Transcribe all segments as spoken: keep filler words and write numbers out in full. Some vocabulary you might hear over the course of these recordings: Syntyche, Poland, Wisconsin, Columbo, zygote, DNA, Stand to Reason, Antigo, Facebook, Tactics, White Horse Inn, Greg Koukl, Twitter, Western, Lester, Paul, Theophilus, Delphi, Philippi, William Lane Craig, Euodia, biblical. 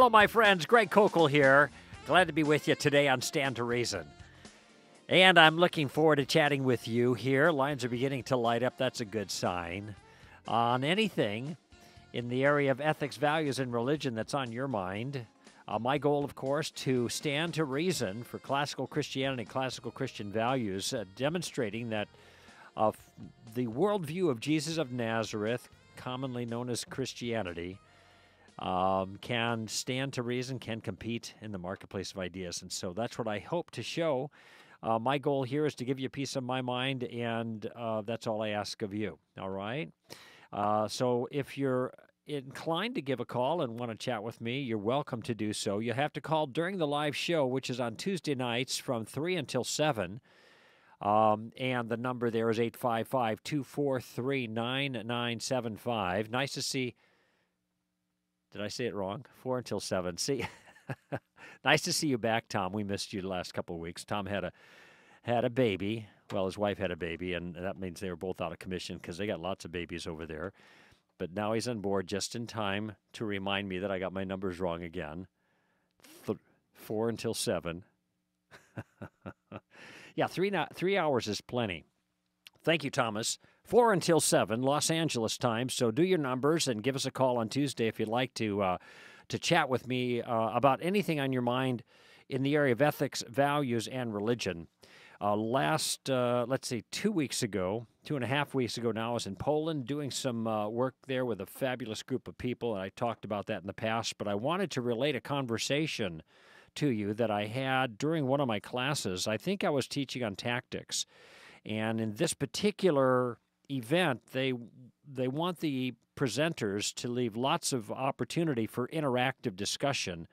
Hello, my friends. Greg Koukl here. Glad to be with you today on Stand to Reason. And I'm looking forward to chatting with you here. Lines are beginning to light up. That's a good sign. On anything in the area of ethics, values, and religion that's on your mind, uh, my goal, of course, to stand to reason for classical Christianity, classical Christian values, uh, demonstrating that uh, the worldview of Jesus of Nazareth, commonly known as Christianity, Um, can stand to reason, can compete in the marketplace of ideas. And so that's what I hope to show. Uh, my goal here is to give you peace of my mind, and uh, that's all I ask of you, all right? Uh, so if you're inclined to give a call and want to chat with me, you're welcome to do so. You'll have to call during the live show, which is on Tuesday nights from three until seven. Um, and the number there is eight five five, two four three, nine nine seven five. Nice to see... Did I say it wrong? Four until seven. See, nice to see you back, Tom. We missed you the last couple of weeks. Tom had a had a baby. Well, his wife had a baby, and that means they were both out of commission because they got lots of babies over there. But now he's on board just in time to remind me that I got my numbers wrong again. Th four until seven. Yeah, three not, three hours is plenty. Thank you, Thomas. four until seven, Los Angeles time, so do your numbers and give us a call on Tuesday if you'd like to uh, to chat with me uh, about anything on your mind in the area of ethics, values, and religion. Uh, last, uh, let's see, two weeks ago, two and a half weeks ago now, I was in Poland doing some uh, work there with a fabulous group of people, and I talked about that in the past, but I wanted to relate a conversation to you that I had during one of my classes. I think I was teaching on tactics, and in this particular event, they they want the presenters to leave lots of opportunity for interactive discussion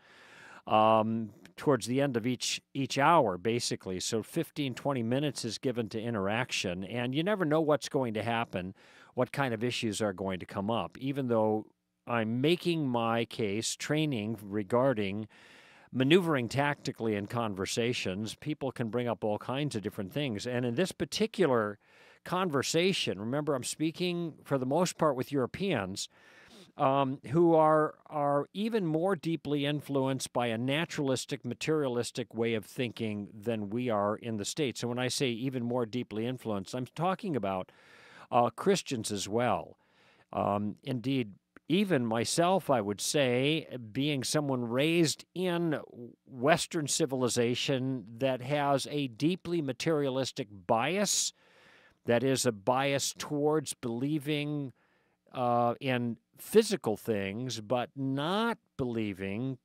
um, towards the end of each each hour, basically. So fifteen, twenty minutes is given to interaction, and you never know what's going to happen, what kind of issues are going to come up, even though I'm making my case, training regarding maneuvering tactically in conversations. People can bring up all kinds of different things. And in this particular conversation, remember, I'm speaking for the most part with Europeans um, who are, are even more deeply influenced by a naturalistic, materialistic way of thinking than we are in the States. And when I say even more deeply influenced, I'm talking about uh, Christians as well. Um, indeed, even myself, I would say, being someone raised in Western civilization that has a deeply materialistic bias, that is a bias towards believing uh, in physical things, but not believing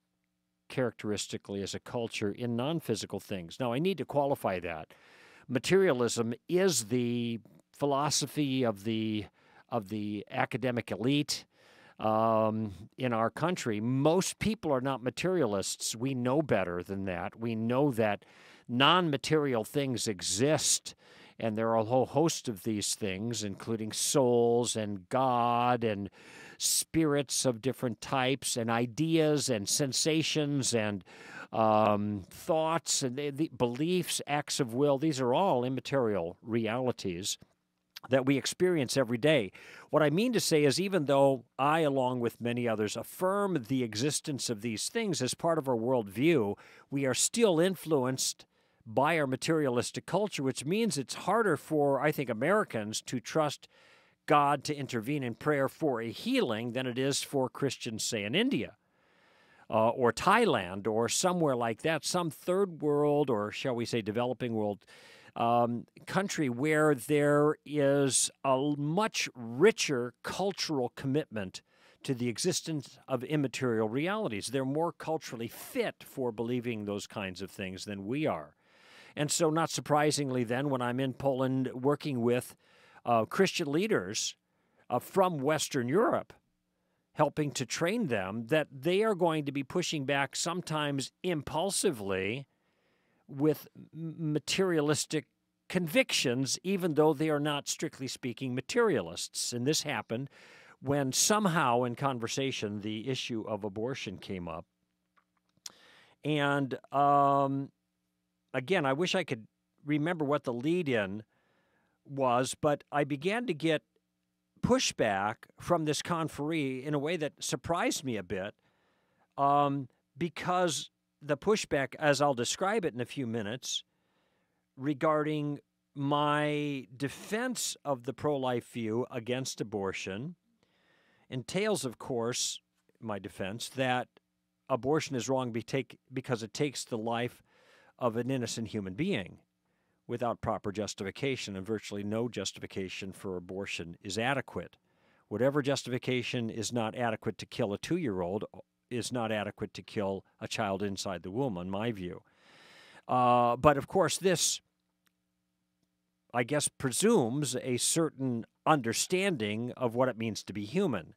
characteristically as a culture in non-physical things. Now, I need to qualify that. Materialism is the philosophy of the, of the academic elite. Um, in our country, most people are not materialists. We know better than that. We know that non-material things exist, and there are a whole host of these things, including souls and God and spirits of different types and ideas and sensations and um, thoughts and the, the beliefs, acts of will. These are all immaterial realities that we experience every day. What I mean to say is, even though I, along with many others, affirm the existence of these things as part of our worldview, we are still influenced by our materialistic culture, which means it's harder for, I think, Americans to trust God to intervene in prayer for a healing than it is for Christians, say, in India uh, or Thailand or somewhere like that, some third world or, shall we say, developing world Um, country where there is a much richer cultural commitment to the existence of immaterial realities. They're more culturally fit for believing those kinds of things than we are. And so not surprisingly then, when I'm in Poland working with uh, Christian leaders uh, from Western Europe, helping to train them, that they are going to be pushing back sometimes impulsively with materialistic convictions, even though they are not, strictly speaking, materialists. And this happened when somehow in conversation the issue of abortion came up. And um, again, I wish I could remember what the lead-in was, but I began to get pushback from this conferee in a way that surprised me a bit. um, because the pushback, as I'll describe it in a few minutes, regarding my defense of the pro-life view against abortion entails, of course, my defense that abortion is wrong because it takes the life of an innocent human being without proper justification, and virtually no justification for abortion is adequate. Whatever justification is not adequate to kill a two-year-old is not adequate to kill a child inside the womb, in my view. Uh, but, of course, this, I guess, presumes a certain understanding of what it means to be human.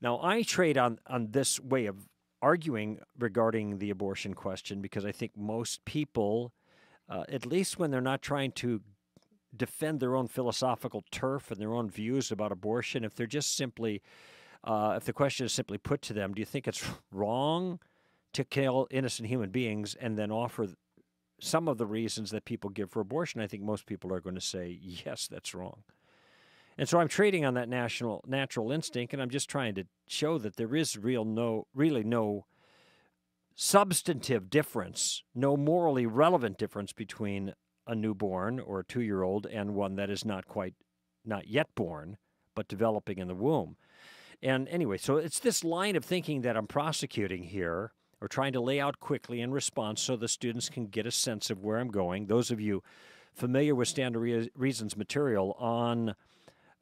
Now, I trade on, on this way of arguing regarding the abortion question because I think most people, uh, at least when they're not trying to defend their own philosophical turf and their own views about abortion, if they're just simply, uh, if the question is simply put to them, do you think it's wrong to kill innocent human beings, and then offer some of the reasons that people give for abortion, I think most people are going to say, yes, that's wrong. And so I'm trading on that national natural instinct, and I'm just trying to show that there is real no, really no substantive difference, no morally relevant difference between a newborn or a two-year-old and one that is not quite, not yet born, but developing in the womb. And anyway, so it's this line of thinking that I'm prosecuting here, or trying to lay out quickly in response so the students can get a sense of where I'm going. Those of you familiar with Stand to Reason's material on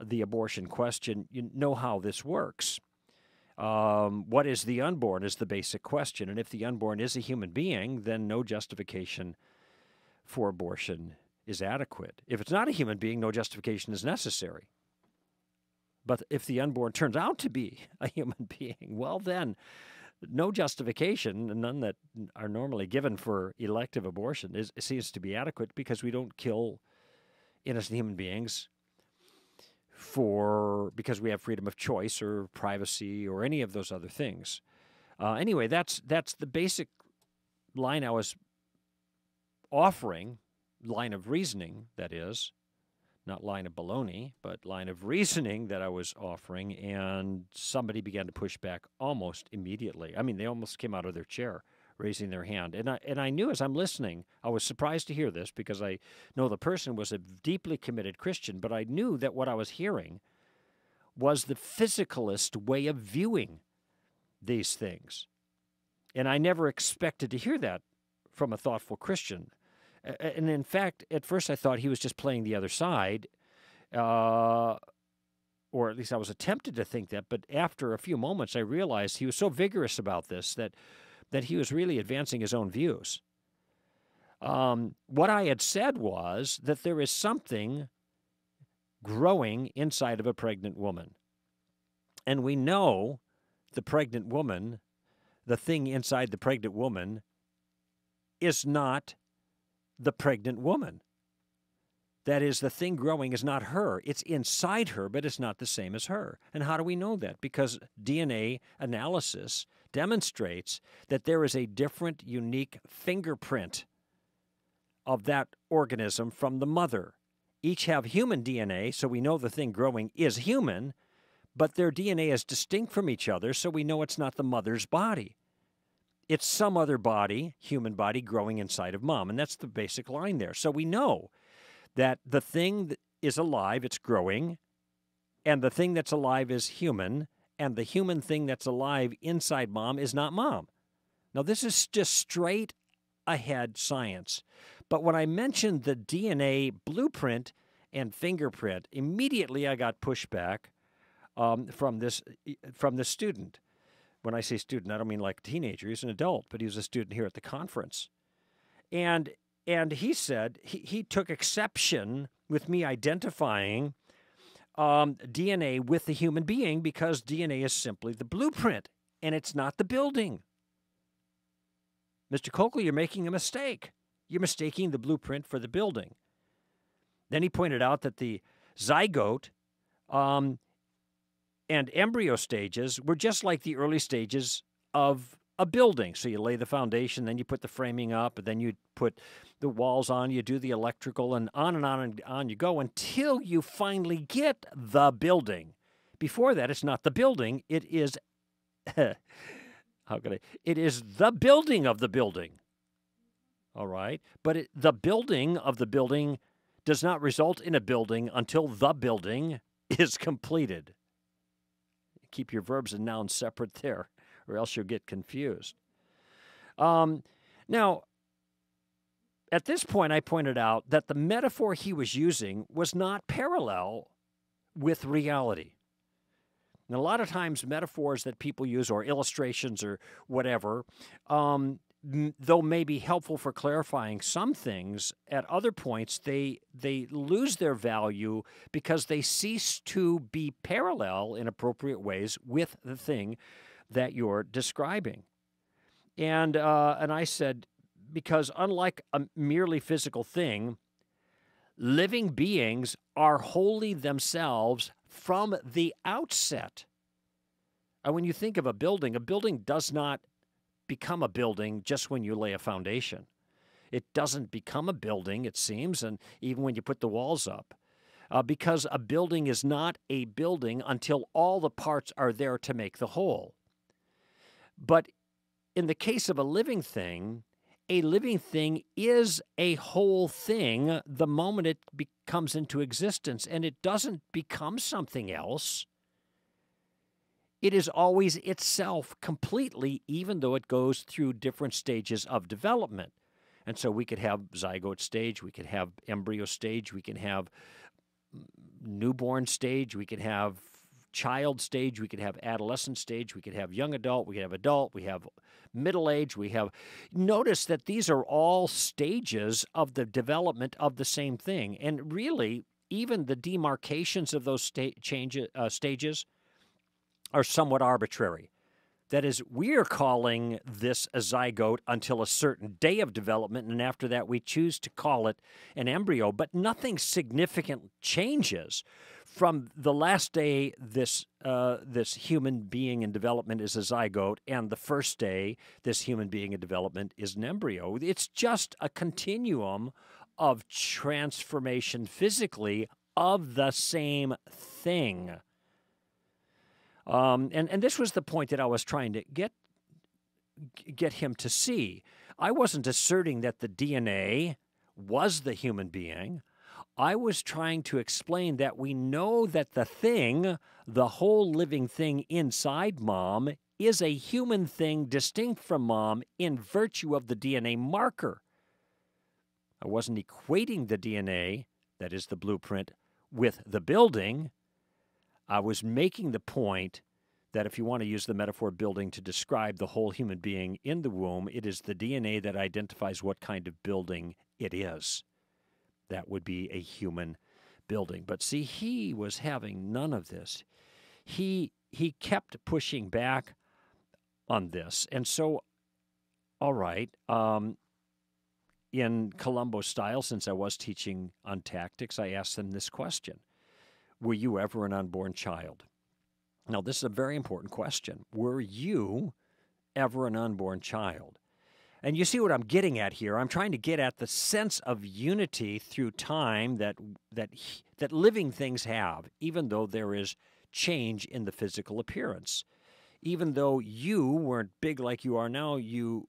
the abortion question, you know how this works. Um, what is the unborn is the basic question, and if the unborn is a human being, then no justification for abortion is adequate. If it's not a human being, no justification is necessary. But if the unborn turns out to be a human being, well then, no justification, none that are normally given for elective abortion, is, seems to be adequate because we don't kill innocent human beings for because we have freedom of choice or privacy or any of those other things. Uh, anyway, that's that's the basic line I was offering, line of reasoning, that is, not line of baloney, but line of reasoning that I was offering, and somebody began to push back almost immediately. I mean, they almost came out of their chair, raising their hand. And I, and I knew as I'm listening, I was surprised to hear this because I know the person was a deeply committed Christian, but I knew that what I was hearing was the physicalist way of viewing these things. And I never expected to hear that from a thoughtful Christian. And in fact, at first I thought he was just playing the other side, uh, or at least I was tempted to think that, but after a few moments I realized he was so vigorous about this that, that he was really advancing his own views. Um, what I had said was that there is something growing inside of a pregnant woman. And we know the pregnant woman, the thing inside the pregnant woman, is not the pregnant woman. That is, the thing growing is not her. It's inside her, but it's not the same as her. And how do we know that? Because D N A analysis demonstrates that there is a different, unique fingerprint of that organism from the mother. Each have human D N A, so we know the thing growing is human, but their D N A is distinct from each other, so we know it's not the mother's body. It's some other body, human body, growing inside of mom. And that's the basic line there. So we know that the thing that is alive, it's growing, and the thing that's alive is human, and the human thing that's alive inside mom is not mom. Now, this is just straight ahead science. But when I mentioned the D N A blueprint and fingerprint, immediately I got pushback um, from this from the student. When I say student, I don't mean like a teenager. He's an adult, but he was a student here at the conference. And and he said he, he took exception with me identifying um, D N A with the human being because D N A is simply the blueprint, and it's not the building. Mister Koukl, you're making a mistake. You're mistaking the blueprint for the building. Then he pointed out that the zygote um, and embryo stages were just like the early stages of a building. So you lay the foundation, then you put the framing up, and then you put the walls on, you do the electrical, and on and on and on you go until you finally get the building. Before that, it's not the building. It is how can I? It is the building of the building. All right. But it, the building of the building does not result in a building until the building is completed. Keep your verbs and nouns separate there, or else you'll get confused. Um, now, at this point, I pointed out that the metaphor he was using was not parallel with reality. And a lot of times, metaphors that people use, or illustrations or whatever, um, though may be helpful for clarifying some things, at other points they they lose their value because they cease to be parallel in appropriate ways with the thing that you're describing. And uh, and I said, because unlike a merely physical thing, living beings are wholly themselves from the outset. And when you think of a building, a building does not become a building just when you lay a foundation. It doesn't become a building, it seems, and even when you put the walls up, uh, because a building is not a building until all the parts are there to make the whole. But in the case of a living thing, a living thing is a whole thing the moment it be- comes into existence, and it doesn't become something else. It is always itself completely, even though it goes through different stages of development. And so we could have zygote stage, we could have embryo stage, we can have newborn stage, we could have child stage, we could have adolescent stage, we could have young adult, we could have adult, we have middle age, we have... Notice that these are all stages of the development of the same thing. And really, even the demarcations of those sta- change, uh, stages... are somewhat arbitrary. That is, we're calling this a zygote until a certain day of development, and after that we choose to call it an embryo, but nothing significant changes from the last day this, uh, this human being in development is a zygote, and the first day this human being in development is an embryo. It's just a continuum of transformation physically of the same thing. Um, and, and this was the point that I was trying to get get him to see. I wasn't asserting that the D N A was the human being. I was trying to explain that we know that the thing, the whole living thing inside mom, is a human thing distinct from mom in virtue of the D N A marker. I wasn't equating the D N A, that is the blueprint, with the building. I was making the point that if you want to use the metaphor building to describe the whole human being in the womb, it is the D N A that identifies what kind of building it is. That would be a human building. But see, he was having none of this. He, he kept pushing back on this. And so, all right, um, in Columbo style, since I was teaching on tactics, I asked them this question. Were you ever an unborn child? Now, this is a very important question. Were you ever an unborn child? And you see what I'm getting at here. I'm trying to get at the sense of unity through time that that that living things have, even though there is change in the physical appearance. Even though you weren't big like you are now, you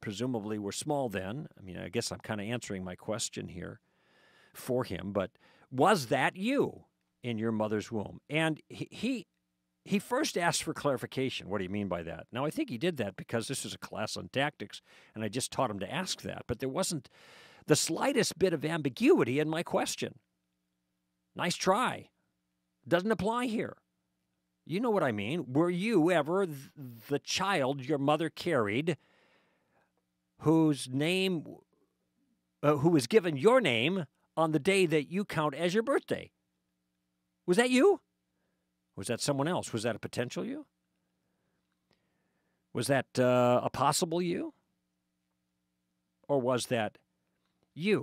presumably were small then. I mean, I guess I'm kind of answering my question here for him, but... was that you in your mother's womb? And he, he he first asked for clarification. What do you mean by that? Now, I think he did that because this is a class on tactics, and I just taught him to ask that. But there wasn't the slightest bit of ambiguity in my question. Nice try. Doesn't apply here. You know what I mean. Were you ever th- the child your mother carried whose name, uh, who was given your name on the day that you count as your birthday? Was that you? Was that someone else? Was that a potential you? Was that uh, a possible you? Or was that you?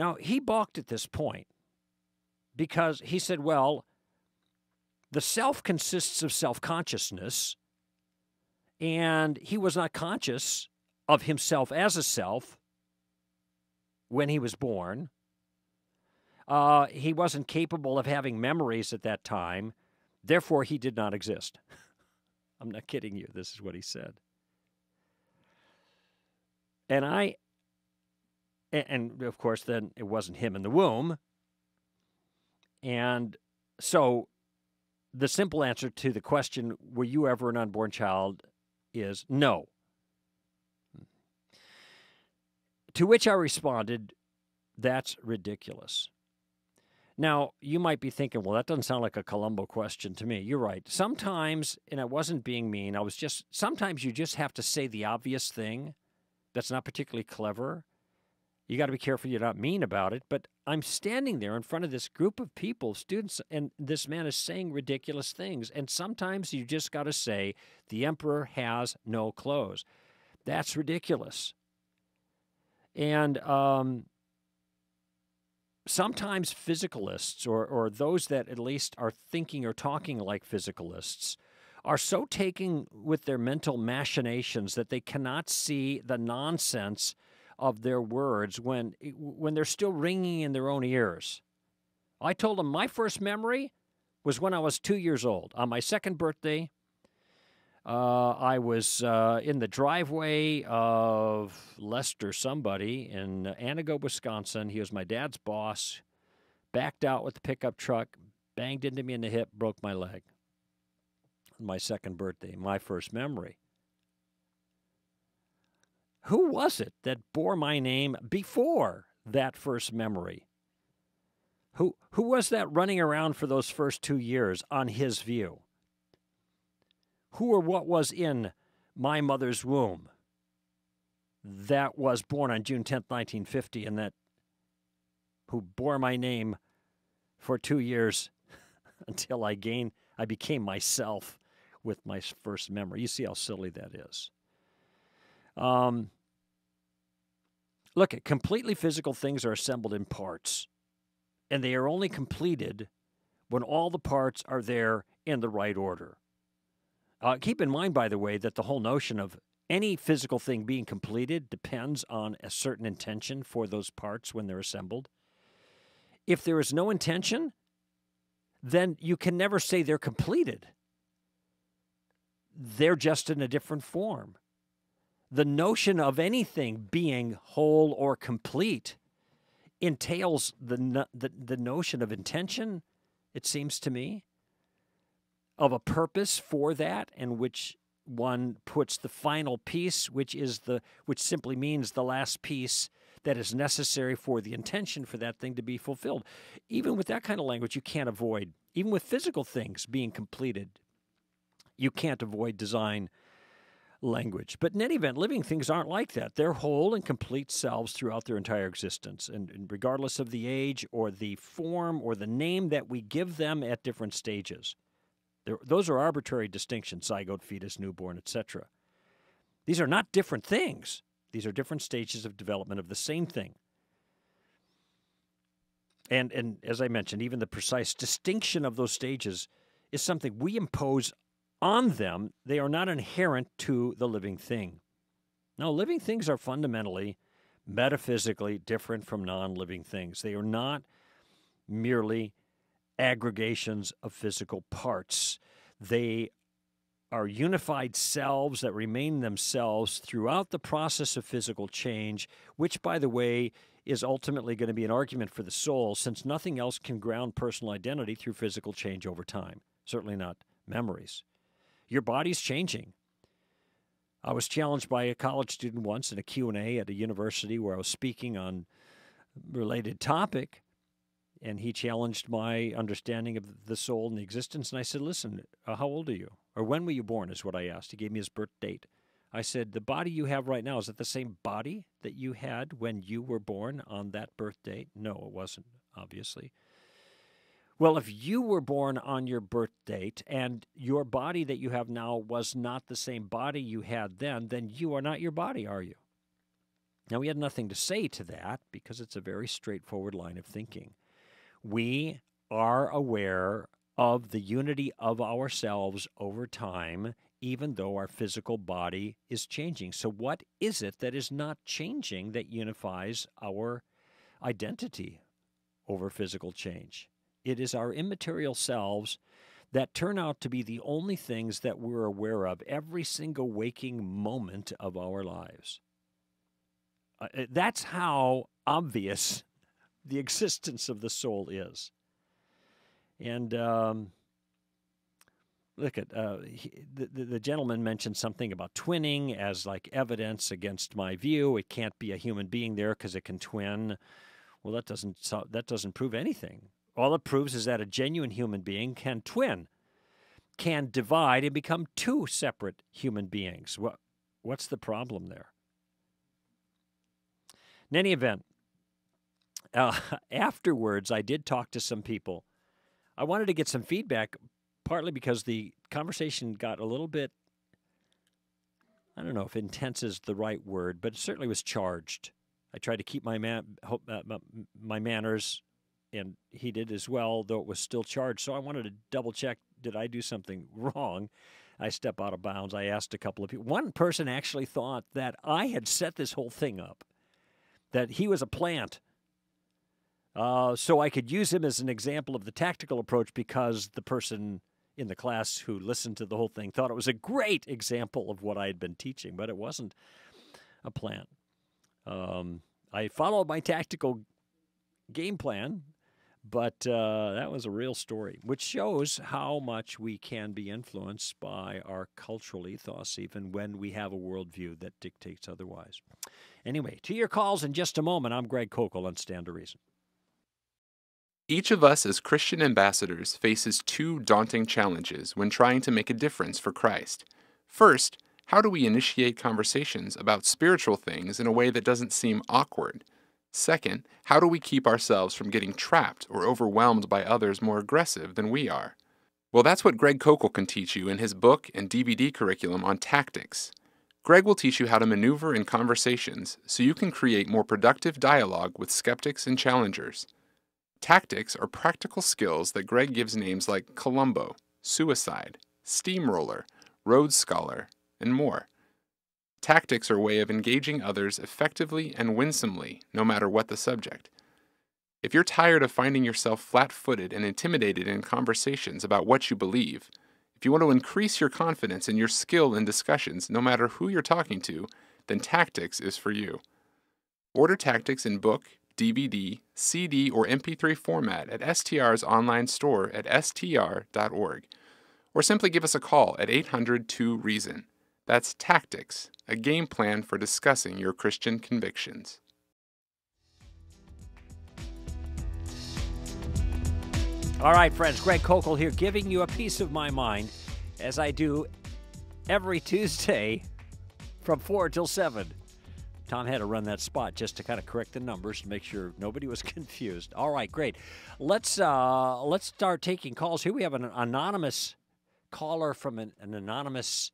Now, he balked at this point because he said, well, the self consists of self-consciousness, and he was not conscious of himself as a self when he was born. Uh, he wasn't capable of having memories at that time. Therefore, he did not exist. I'm not kidding you. This is what he said. And I, and of course, then it wasn't him in the womb. And so the simple answer to the question, were you ever an unborn child, is no. To which I responded, that's ridiculous. Now, you might be thinking, well, that doesn't sound like a Columbo question to me. You're right. Sometimes, and I wasn't being mean, I was just, sometimes you just have to say the obvious thing that's not particularly clever. You got to be careful you're not mean about it. But I'm standing there in front of this group of people, students, and this man is saying ridiculous things. And sometimes you just got to say, the emperor has no clothes. That's ridiculous. And, um... sometimes physicalists, or, or those that at least are thinking or talking like physicalists, are so taken with their mental machinations that they cannot see the nonsense of their words when, when they're still ringing in their own ears. I told them my first memory was when I was two years old. On my second birthday, uh, I was uh, in the driveway of Lester somebody in Antigo, Wisconsin. He was my dad's boss, backed out with the pickup truck, banged into me in the hip, broke my leg. My second birthday, my first memory. Who was it that bore my name before that first memory? Who, who was that running around for those first two years on his view? Who or what was in my mother's womb that was born on June tenth, nineteen fifty, and that who bore my name for two years until I gained, I became myself with my first memory? You see how silly that is. Um, look, completely physical things are assembled in parts, and they are only completed when all the parts are there in the right order. Uh, keep in mind, by the way, that the whole notion of any physical thing being completed depends on a certain intention for those parts when they're assembled. If there is no intention, then you can never say they're completed. They're just in a different form. The notion of anything being whole or complete entails the, the, the notion of intention, it seems to me, of a purpose for that, in which one puts the final piece, which is the which simply means the last piece that is necessary for the intention for that thing to be fulfilled. Even with that kind of language, you can't avoid, even with physical things being completed, you can't avoid design language. But in any event, living things aren't like that. They're whole and complete selves throughout their entire existence, and, and regardless of the age or the form or the name that we give them at different stages. Those are arbitrary distinctions, zygote, fetus, newborn, et cetera. These are not different things. These are different stages of development of the same thing. And, and as I mentioned, even the precise distinction of those stages is something we impose on them. They are not inherent to the living thing. Now, living things are fundamentally, metaphysically different from non-living things. They are not merely aggregations of physical parts. They are unified selves that remain themselves throughout the process of physical change, which, by the way, is ultimately going to be an argument for the soul, since nothing else can ground personal identity through physical change over time, certainly not memories. Your body's changing. I was challenged by a college student once in a Q and A at a university where I was speaking on a related topic, and he challenged my understanding of the soul and the existence. And I said, listen, uh, how old are you? Or when were you born is what I asked. He gave me his birth date. I said, the body you have right now, is it the same body that you had when you were born on that birth date? No, it wasn't, obviously. Well, if you were born on your birth date and your body that you have now was not the same body you had then, then you are not your body, are you? Now, we had nothing to say to that because it's a very straightforward line of thinking. We are aware of the unity of ourselves over time, even though our physical body is changing. So what is it that is not changing that unifies our identity over physical change? It is our immaterial selves that turn out to be the only things that we're aware of every single waking moment of our lives. Uh, that's how obvious the existence of the soul is. And um, look at uh, he, the, the gentleman mentioned something about twinning as like evidence against my view. It can't be a human being there because it can twin. Well, that doesn't that doesn't prove anything. All it proves is that a genuine human being can twin, can divide and become two separate human beings. What, what's the problem there? In any event, uh, afterwards, I did talk to some people. I wanted to get some feedback, partly because the conversation got a little bit, I don't know if intense is the right word, but it certainly was charged. I tried to keep my man, uh, my manners, and he did as well, though it was still charged. So I wanted to double check, did I do something wrong? I step out of bounds. I asked a couple of people. One person actually thought that I had set this whole thing up, that he was a plant. Uh, so I could use him as an example of the tactical approach because the person in the class who listened to the whole thing thought it was a great example of what I had been teaching, but it wasn't a plan. Um, I followed my tactical game plan, but uh, that was a real story, which shows how much we can be influenced by our cultural ethos, even when we have a worldview that dictates otherwise. Anyway, to your calls in just a moment. I'm Greg Koukl on Stand to Reason. Each of us as Christian ambassadors faces two daunting challenges when trying to make a difference for Christ. First, how do we initiate conversations about spiritual things in a way that doesn't seem awkward? Second, how do we keep ourselves from getting trapped or overwhelmed by others more aggressive than we are? Well, that's what Greg Koukl can teach you in his book and D V D curriculum on tactics. Greg will teach you how to maneuver in conversations so you can create more productive dialogue with skeptics and challengers. Tactics are practical skills that Greg gives names like Columbo, Suicide, Steamroller, Rhodes Scholar, and more. Tactics are a way of engaging others effectively and winsomely, no matter what the subject. If you're tired of finding yourself flat-footed and intimidated in conversations about what you believe, if you want to increase your confidence and your skill in discussions, no matter who you're talking to, then Tactics is for you. Order Tactics in book, D V D, C D, or M P three format at S T R's online store at S T R dot org, or simply give us a call at eight hundred two reason. That's Tactics, a game plan for discussing your Christian convictions. All right, friends, Greg Koukl here, giving you a piece of my mind as I do every Tuesday from four till seven. Tom had to run that spot just to kind of correct the numbers and make sure nobody was confused. All right, great. Let's uh, let's start taking calls. Here we have an anonymous caller from an, an anonymous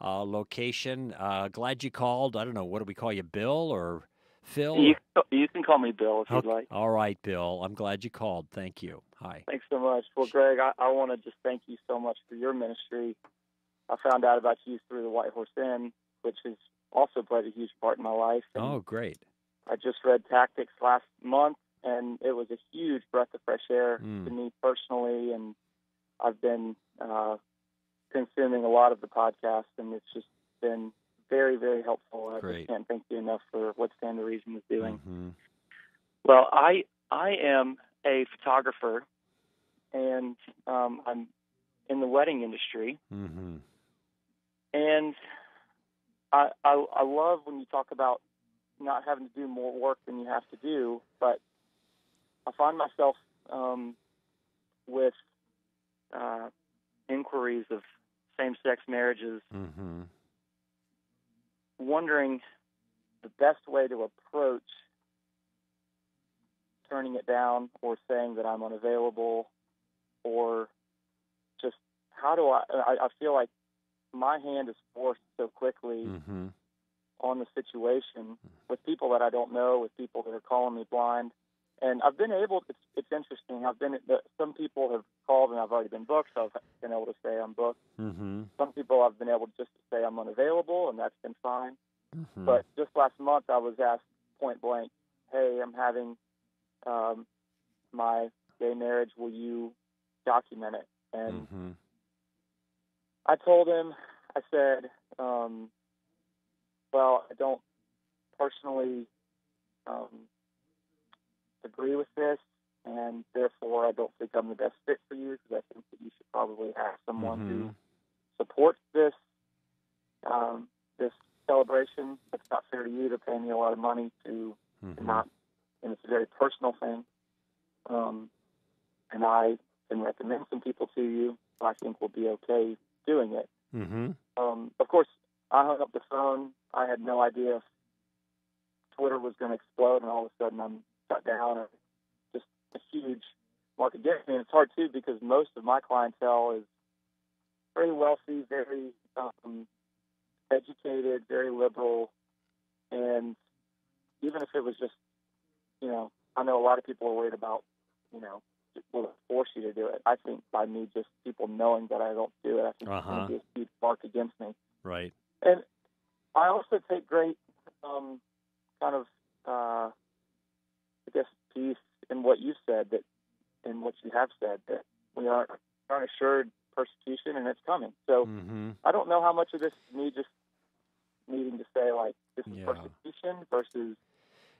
uh, location. Uh, glad you called. I don't know, what do we call you, Bill or Phil? You, you can call me Bill if okay. you'd like. All right, Bill. I'm glad you called. Thank you. Hi. Thanks so much. Well, Greg, I, I want to just thank you so much for your ministry. I found out about you through the White Horse Inn, which is also played a huge part in my life. And oh, great. I just read Tactics last month, and it was a huge breath of fresh air mm. to me personally, and I've been uh, consuming a lot of the podcast, and it's just been very, very helpful. I great. Just can't thank you enough for what Stand to Reason is doing. Mm-hmm. Well, I I am a photographer, and um, I'm in the wedding industry, mm-hmm. and I, I, I love when you talk about not having to do more work than you have to do, but I find myself um, with uh, inquiries of same-sex marriages, mm-hmm. wondering the best way to approach turning it down or saying that I'm unavailable, or just how do I, I, I feel like my hand is forced so quickly mm-hmm. on the situation with people that I don't know, with people that are calling me blind. And I've been able, it's, it's interesting, I've been, some people have called and I've already been booked, so I've been able to say I'm booked. Mm-hmm. Some people I've been able just to say I'm unavailable, and that's been fine. Mm-hmm. But just last month I was asked point blank, hey, I'm having um, my gay marriage, will you document it? And mm-hmm. I told him, I said, um, well, I don't personally um, agree with this, and therefore I don't think I'm the best fit for you, because I think that you should probably have someone mm-hmm. who supports this um, this celebration. It's not fair to you to pay me a lot of money to, mm-hmm. to not, and it's a very personal thing. Um, and I can recommend some people to you who I think will be okay doing it. Mm-hmm. Um, of course, I hung up the phone. I had no idea if Twitter was going to explode, and all of a sudden I'm shut down. Or just a huge market gap. And it's hard, too, because most of my clientele is very wealthy, very um, educated, very liberal. And even if it was just, you know, I know a lot of people are worried about, you know, will it force you to do it? I think by me just people knowing that I don't do it, I think uh-huh. it's going to be a huge mark against me. Right. And I also take great um, kind of, uh, I guess, peace in what you said, that, in what you have said, that we aren't, aren't assured persecution and it's coming. So mm-hmm. I don't know how much of this is me just needing to say, like, this is yeah. persecution versus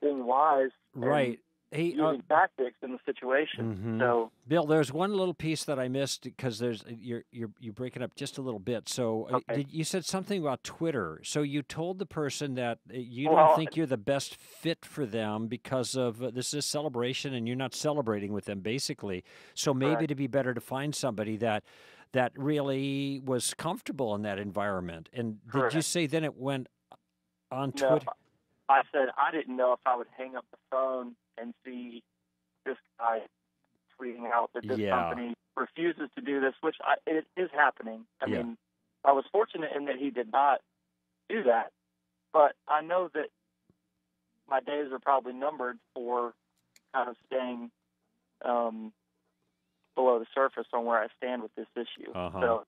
being wise. Right. Hey, using uh, tactics in the situation. Mm-hmm. So, Bill, there's one little piece that I missed because there's you're you're you're breaking up just a little bit. So okay. did, you said something about Twitter. So you told the person that you well, don't think you're the best fit for them because of uh, this is a celebration and you're not celebrating with them, basically. So maybe right. it'd be better to find somebody that that really was comfortable in that environment. And correct. Did you say then it went on no, Twitter? I said I didn't know if I would hang up the phone and see this guy tweeting out that this yeah. company refuses to do this, which I, it is happening. I yeah. mean, I was fortunate in that he did not do that, but I know that my days are probably numbered for kind of staying um, below the surface on where I stand with this issue. Uh-huh. So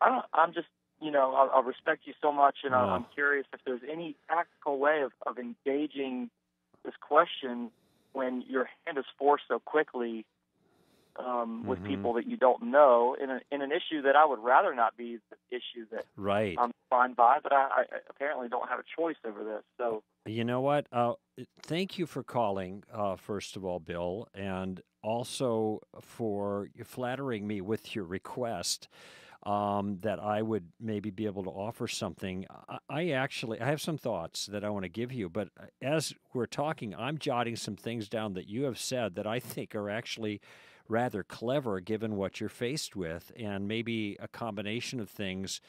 I don't, I'm just, you know, I, I respect you so much, and oh. I'm curious if there's any tactical way of, of engaging this question when your hand is forced so quickly um, with mm-hmm. people that you don't know in, a, in an issue that I would rather not be the issue that right. I'm defined by, but I, I apparently don't have a choice over this. So you know what? Uh, thank you for calling, uh, first of all, Bill, and also for flattering me with your request. Um, that I would maybe be able to offer something. I, I actually, I have some thoughts that I want to give you, but as we're talking, I'm jotting some things down that you have said that I think are actually rather clever given what you're faced with, and maybe a combination of things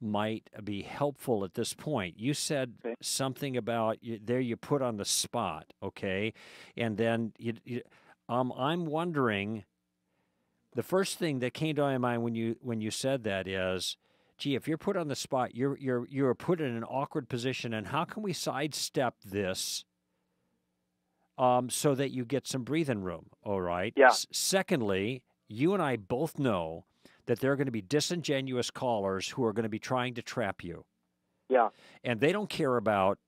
might be helpful at this point. You said okay. something about, you, there you put on the spot, okay? And then you, you, um, I'm wondering... The first thing that came to my mind when you when you said that is, gee, if you're put on the spot, you're you're you're put in an awkward position, and how can we sidestep this um, so that you get some breathing room? All right. Yeah. S- secondly, you and I both know that there are going to be disingenuous callers who are going to be trying to trap you. Yeah. And they don't care about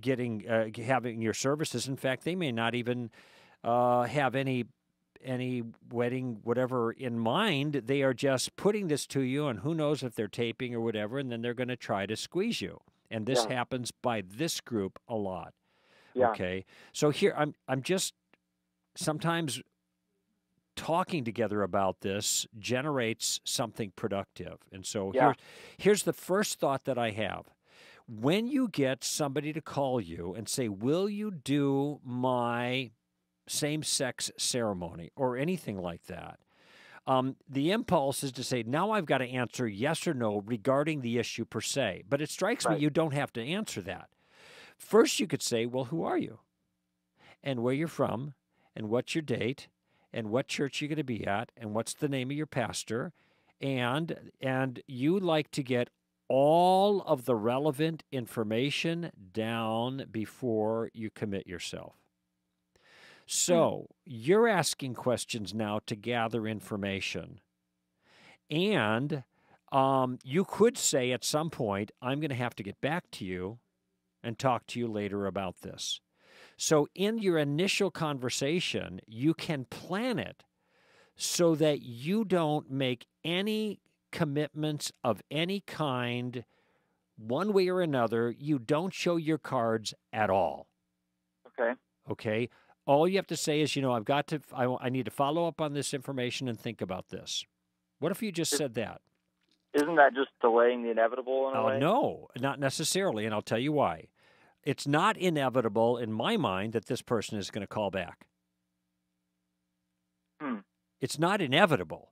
getting uh, having your services. In fact, they may not even uh, have any. any wedding, whatever, in mind. They are just putting this to you, and who knows if they're taping or whatever, and then they're going to try to squeeze you. And this yeah. happens by this group a lot. Yeah. Okay? So here, I'm I'm just sometimes talking together about this generates something productive. And so yeah. here's, here's the first thought that I have. When you get somebody to call you and say, will you do my... same-sex ceremony or anything like that, um, the impulse is to say, now I've got to answer yes or no regarding the issue per se. But it strikes right. me you don't have to answer that. First, you could say, well, who are you? And where you're from? And what's your date? And what church you're going to be at? And what's the name of your pastor? And, and you like to get all of the relevant information down before you commit yourself. So you're asking questions now to gather information, and um, you could say at some point, I'm going to have to get back to you and talk to you later about this. So in your initial conversation, you can plan it so that you don't make any commitments of any kind one way or another. You don't show your cards at all. Okay. Okay. All you have to say is, you know, I've got to, I, I need to follow up on this information and think about this. What if you just said that? Isn't that just delaying the inevitable in a way? No, not necessarily, and I'll tell you why. It's not inevitable in my mind that this person is going to call back. Hmm. It's not inevitable.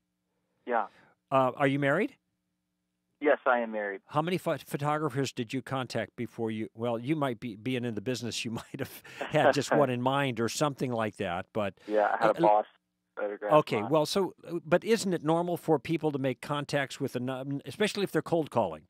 Yeah. Uh, are you married? Yes, I am married. How many ph photographers did you contact before you, well, you might be, being in the business, you might have had just one in mind or something like that, but. Yeah, I had a uh, boss. Okay, well, so, but isn't it normal for people to make contacts with, a, especially if they're cold calling?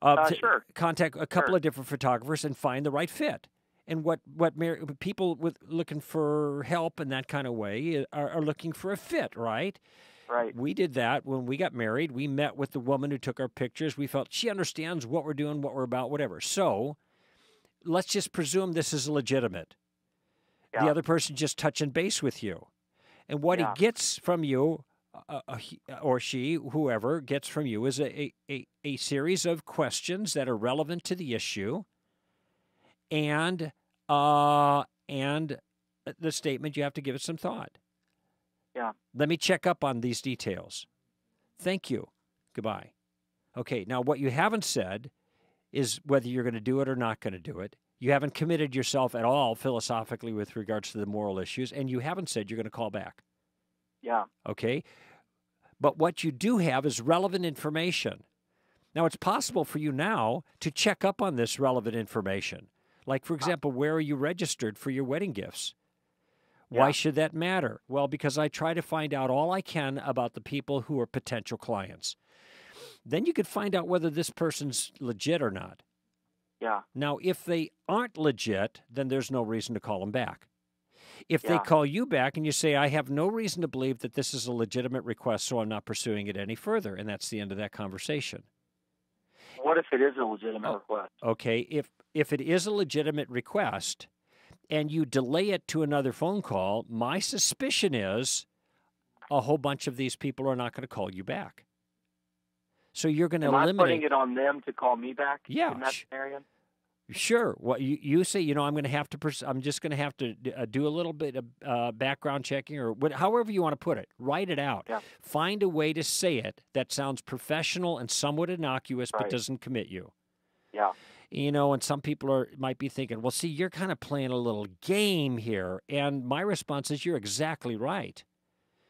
Uh, uh, to sure. Contact a couple sure. of different photographers and find the right fit. And what, what people with looking for help in that kind of way are, are looking for a fit, right? Right. We did that when we got married. We met with the woman who took our pictures. We felt she understands what we're doing, what we're about, whatever. So let's just presume this is legitimate. Yeah. The other person just touching base with you. And what yeah. he gets from you, uh, uh, he, or she, whoever gets from you, is a, a, a series of questions that are relevant to the issue, and uh, and the statement, you have to give it some thought. Yeah. Let me check up on these details. Thank you. Goodbye. Okay, now what you haven't said is whether you're going to do it or not going to do it. You haven't committed yourself at all philosophically with regards to the moral issues, and you haven't said you're going to call back. Yeah. Okay? But what you do have is relevant information. Now, it's possible for you now to check up on this relevant information. Like, for example, where are you registered for your wedding gifts? Yeah. Why should that matter? Well, because I try to find out all I can about the people who are potential clients. Then you could find out whether this person's legit or not. Yeah. Now, if they aren't legit, then there's no reason to call them back. If yeah. they call you back and you say, I have no reason to believe that this is a legitimate request, so I'm not pursuing it any further, and that's the end of that conversation. What if it is a legitimate oh, request? Okay, if, if it is a legitimate request and you delay it to another phone call, my suspicion is a whole bunch of these people are not going to call you back. So you're going to eliminate... Am I putting it on them to call me back yeah, in that scenario? Sure. Well, you, you say, you know, I'm going to have to, pers I'm just going to have to uh, do a little bit of uh, background checking, or what, however you want to put it. Write it out. Yeah. Find a way to say it that sounds professional and somewhat innocuous, right. but doesn't commit you. Yeah. You know, and some people are might be thinking, well, see, you're kind of playing a little game here. And my response is, you're exactly right.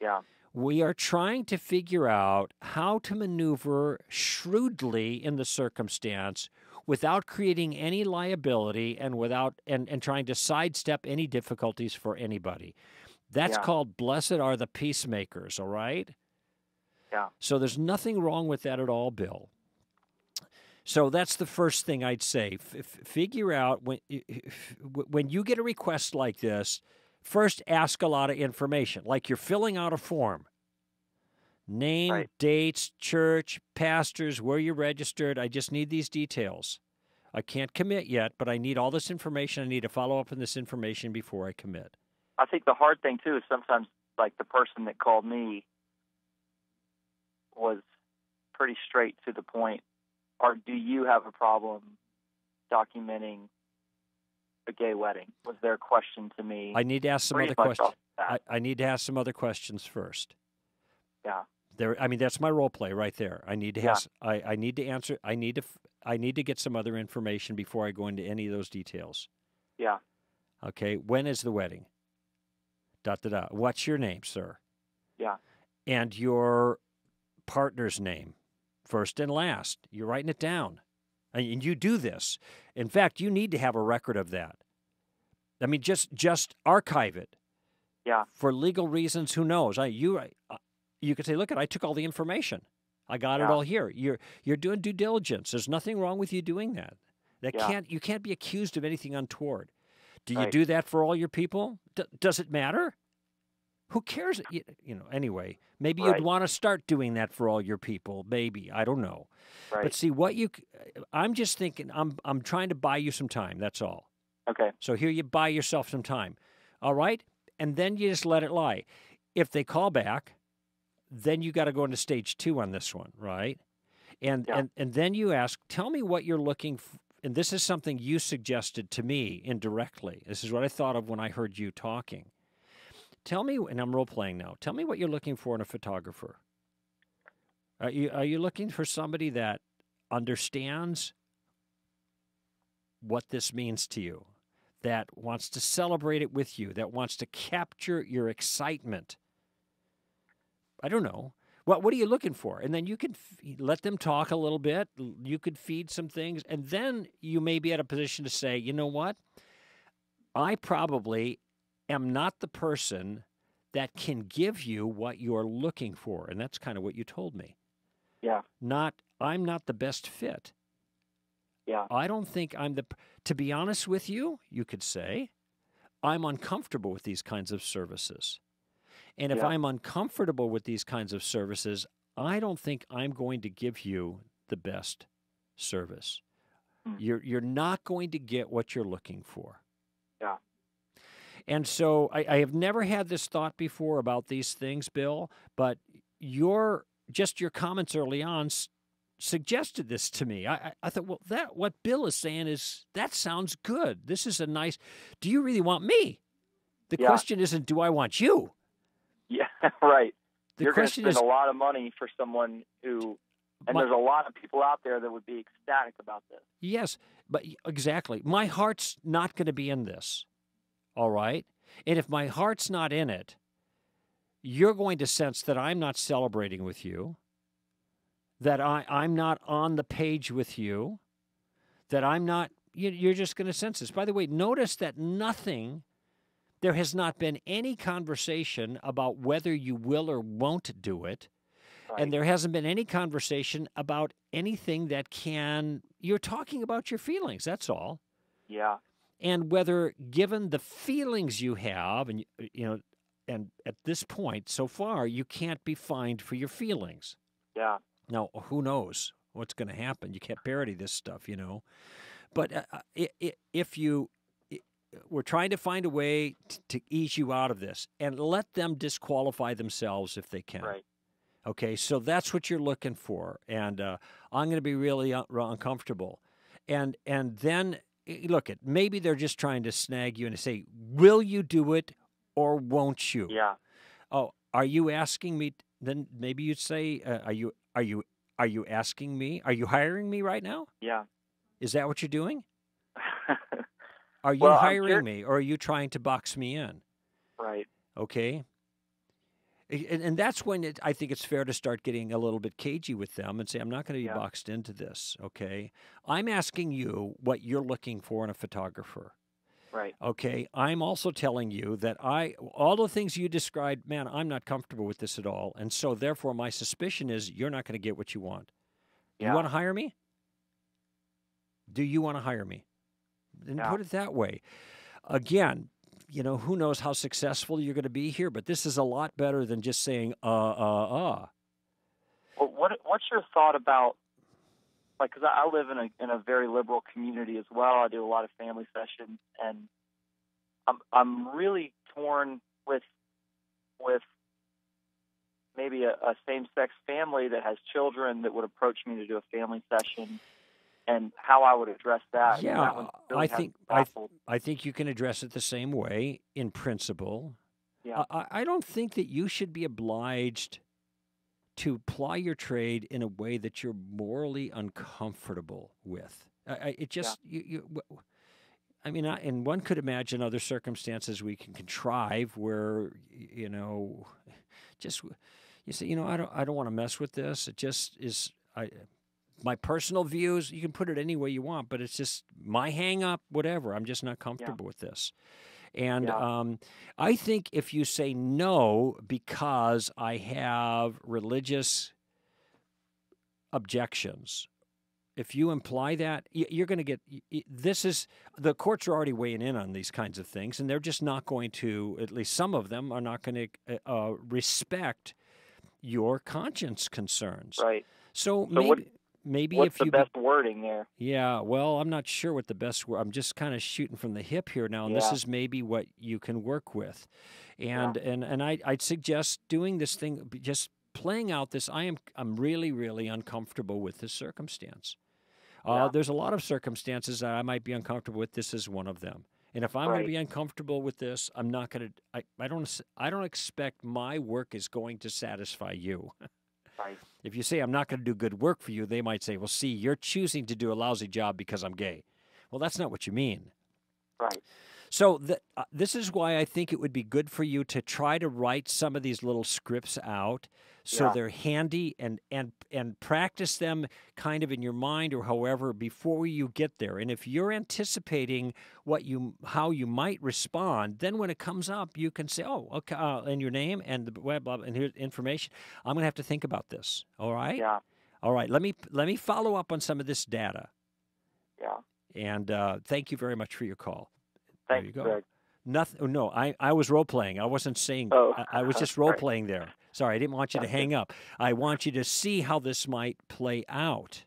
Yeah. We are trying to figure out how to maneuver shrewdly in the circumstance without creating any liability and without and, and trying to sidestep any difficulties for anybody. That's yeah. called blessed are the peacemakers, all right? Yeah. So there's nothing wrong with that at all, Bill. So that's the first thing I'd say. F figure out when, when you get a request like this, first, ask a lot of information, like you're filling out a form. Name, right. dates, church, pastors, where you're registered. I just need these details. I can't commit yet, but I need all this information. I need to follow up on this information before I commit. I think the hard thing, too, is sometimes, like, the person that called me was pretty straight to the point. Or do you have a problem documenting a gay wedding? Was there a question to me? I need to ask some other questions. I, I need to ask some other questions first. Yeah. There. I mean, that's my role play right there. I need to. Yeah. Ask, I. I need to answer. I need to. I need to get some other information before I go into any of those details. Yeah. Okay. When is the wedding? Dot dot dot. What's your name, sir? Yeah. And your partner's name, first and last. You're writing it down. And you do this. In fact, you need to have a record of that. I mean, just just archive it. Yeah. For legal reasons, who knows? I, you I, you could say, look, at I took all the information. I got yeah. it all here. You're you're doing due diligence. There's nothing wrong with you doing that. That yeah. can't you can't be accused of anything untoward. Do right. you do that for all your people? D does it matter? Who cares? You, you know, anyway, maybe right. you'd want to start doing that for all your people. Maybe. I don't know. Right. But see, what you, I'm just thinking, I'm, I'm trying to buy you some time. That's all. Okay. So here you buy yourself some time. All right. And then you just let it lie. If they call back, then you got to go into stage two on this one, right? And, yeah. and and then you ask, tell me what you're looking for. And this is something you suggested to me indirectly. This is what I thought of when I heard you talking. Tell me, and I'm role-playing now, tell me what you're looking for in a photographer. Are you, are you looking for somebody that understands what this means to you, that wants to celebrate it with you, that wants to capture your excitement? I don't know. What, what are you looking for? And then you can f- let them talk a little bit. You could feed some things. And then you may be at a position to say, you know what? I probably am not the person that can give you what you're looking for. And that's kind of what you told me. Yeah. Not, I'm not the best fit. Yeah. I don't think I'm the, to be honest with you, you could say, I'm uncomfortable with these kinds of services. And if yeah. I'm uncomfortable with these kinds of services, I don't think I'm going to give you the best service. Mm. You're you're not going to get what you're looking for. Yeah. And so I, I have never had this thought before about these things, Bill, but your just your comments early on s- suggested this to me. I, I, I thought, well, that what Bill is saying is, that sounds good. This is a nice, do you really want me? The yeah. question isn't, do I want you? Yeah, right. The You're going to spend is, a lot of money for someone who, and my, there's a lot of people out there that would be ecstatic about this. Yes, but exactly. My heart's not going to be in this, all right? And if my heart's not in it, you're going to sense that I'm not celebrating with you, that I, I'm not on the page with you, that I'm not, you, you're just going to sense this. By the way, notice that nothing... There has not been any conversation about whether you will or won't do it. Right. And there hasn't been any conversation about anything that can... You're talking about your feelings, that's all. Yeah. And whether, given the feelings you have, and you know, and at this point, so far, you can't be fined for your feelings. Yeah. Now, who knows what's going to happen? You can't parody this stuff, you know. But uh, if you... We're trying to find a way t- to ease you out of this and let them disqualify themselves if they can. Right. Okay, so that's what you're looking for. And uh, I'm going to be really un- uncomfortable. And and then, look, at maybe they're just trying to snag you and say, will you do it or won't you? Yeah. Oh, are you asking me? Then maybe you'd say, uh, are you are you are you asking me? Are you hiring me right now? Yeah. Is that what you're doing? Are you well, hiring cur- me, or are you trying to box me in? Right. Okay. And, and that's when it, I think it's fair to start getting a little bit cagey with them and say, I'm not going to be yeah. boxed into this, okay? I'm asking you what you're looking for in a photographer. Right. Okay, I'm also telling you that I all the things you described, man, I'm not comfortable with this at all, and so therefore my suspicion is you're not going to get what you want. Yeah. You want to hire me? Do you want to hire me? And yeah. put it that way. Again, you know, who knows how successful you're going to be here, but this is a lot better than just saying, uh, uh, uh. Well, what, what's your thought about, like, because I live in a in a very liberal community as well. I do a lot of family sessions, and I'm I'm really torn with with maybe a, a same-sex family that has children that would approach me to do a family session. And how I would address that. Yeah, that really I think I, I think you can address it the same way in principle. Yeah, I, I don't think that you should be obliged to ply your trade in a way that you're morally uncomfortable with. I, it just yeah. you, you. I mean, I, and one could imagine other circumstances we can contrive where you know, just you say, you know, I don't, I don't want to mess with this. It just is, I. My personal views, you can put it any way you want, but it's just my hang-up, whatever. I'm just not comfortable yeah. with this. And yeah. um, I think if you say no because I have religious objections, if you imply that, you're going to get – this is – the courts are already weighing in on these kinds of things, and they're just not going to – at least some of them are not going to uh, respect your conscience concerns. Right. So, so maybe – maybe What's if you... What's the best wording there? Yeah, well, I'm not sure what the best word... I'm just kind of shooting from the hip here now, and yeah. this is maybe what you can work with. And yeah. and, and I, I'd suggest doing this thing, just playing out this, I am, I'm really, really uncomfortable with this circumstance. Uh, yeah. There's a lot of circumstances that I might be uncomfortable with. This is one of them. And if I'm right. going to be uncomfortable with this, I'm not going to... I, I don't I don't expect my work is going to satisfy you. Right. If you say, I'm not going to do good work for you, they might say, well, see, you're choosing to do a lousy job because I'm gay. Well, that's not what you mean. Right. So th uh, this is why I think it would be good for you to try to write some of these little scripts out so yeah. they're handy and, and, and practice them kind of in your mind or however before you get there. And if you're anticipating what you how you might respond, then when it comes up, you can say, oh, okay, uh, and your name and the web and here's information. I'm going to have to think about this. All right? Yeah. All right. Let me, let me follow up on some of this data. Yeah. And uh, thank you very much for your call. Thanks, there you go. Greg. Nothing. No, I, I was role playing. I wasn't saying. Oh, I, I was just role playing there. Sorry, I didn't want you to hang up. I want you to see how this might play out,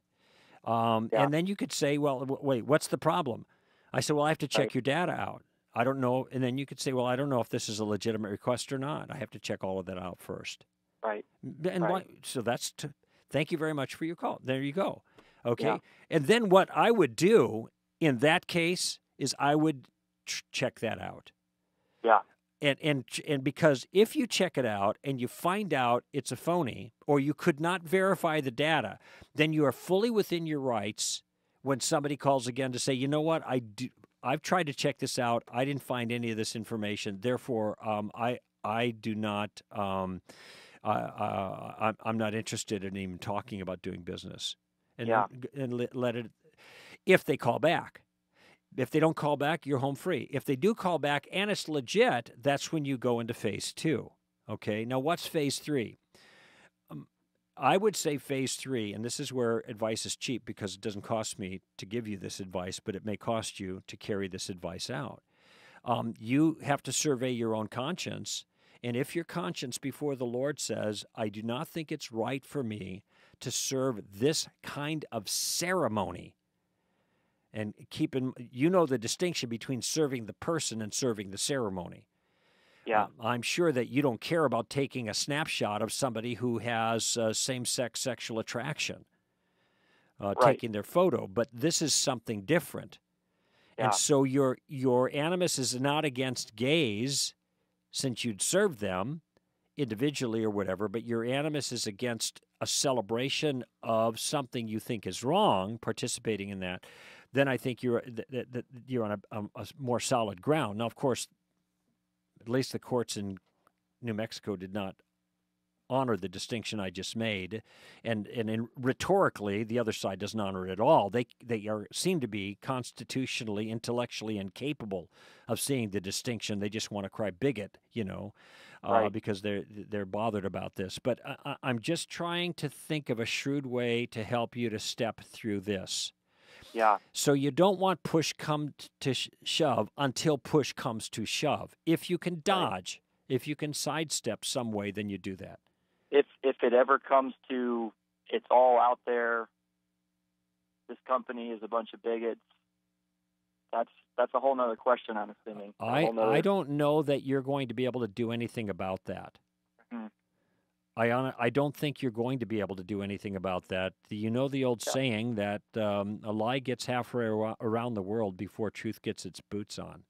um, yeah. and then you could say, "Well, w wait, what's the problem?" I said, "Well, I have to check right. your data out. I don't know." And then you could say, "Well, I don't know if this is a legitimate request or not. I have to check all of that out first." Right. And right. Why, so that's. T thank you very much for your call. There you go. Okay. Yeah. And then what I would do in that case is I would. Check that out. Yeah. And and and because if you check it out and you find out it's a phony or you could not verify the data, then you are fully within your rights when somebody calls again to say, you know what, I do, I've tried to check this out. I didn't find any of this information. Therefore, um, I I do not um, uh, uh, I'm I'm not interested in even talking about doing business. And yeah. and let it if they call back. If they don't call back, you're home free. If they do call back and it's legit, that's when you go into phase two. Okay, now what's phase three? Um, I would say phase three, and this is where advice is cheap because it doesn't cost me to give you this advice, but it may cost you to carry this advice out. Um, you have to survey your own conscience, and if your conscience before the Lord says, I do not think it's right for me to serve this kind of ceremony, and keep in, you know, the distinction between serving the person and serving the ceremony. Yeah. Um, I'm sure that you don't care about taking a snapshot of somebody who has uh, same-sex sexual attraction, uh, right. taking their photo, but this is something different. Yeah. And so your, your animus is not against gays, since you'd serve them individually or whatever, but your animus is against a celebration of something you think is wrong, participating in that. Then I think you're that, that you're on a, um, a more solid ground. Now, of course, at least the courts in New Mexico did not honor the distinction I just made, and and in, rhetorically, the other side doesn't honor it at all. They they are seem to be constitutionally, intellectually incapable of seeing the distinction. They just want to cry bigot, you know, uh, right. because they're they're bothered about this. But I, I'm just trying to think of a shrewd way to help you to step through this. Yeah. So you don't want push come to sh shove until push comes to shove. If you can dodge, right. if you can sidestep some way, then you do that. If if it ever comes to, it's all out there. This company is a bunch of bigots. That's that's a whole nother question. I'm assuming. I nother... I don't know that you're going to be able to do anything about that. Mm-hmm. I, I don't think you're going to be able to do anything about that. You know the old yeah. saying that um, a lie gets halfway around the world before truth gets its boots on.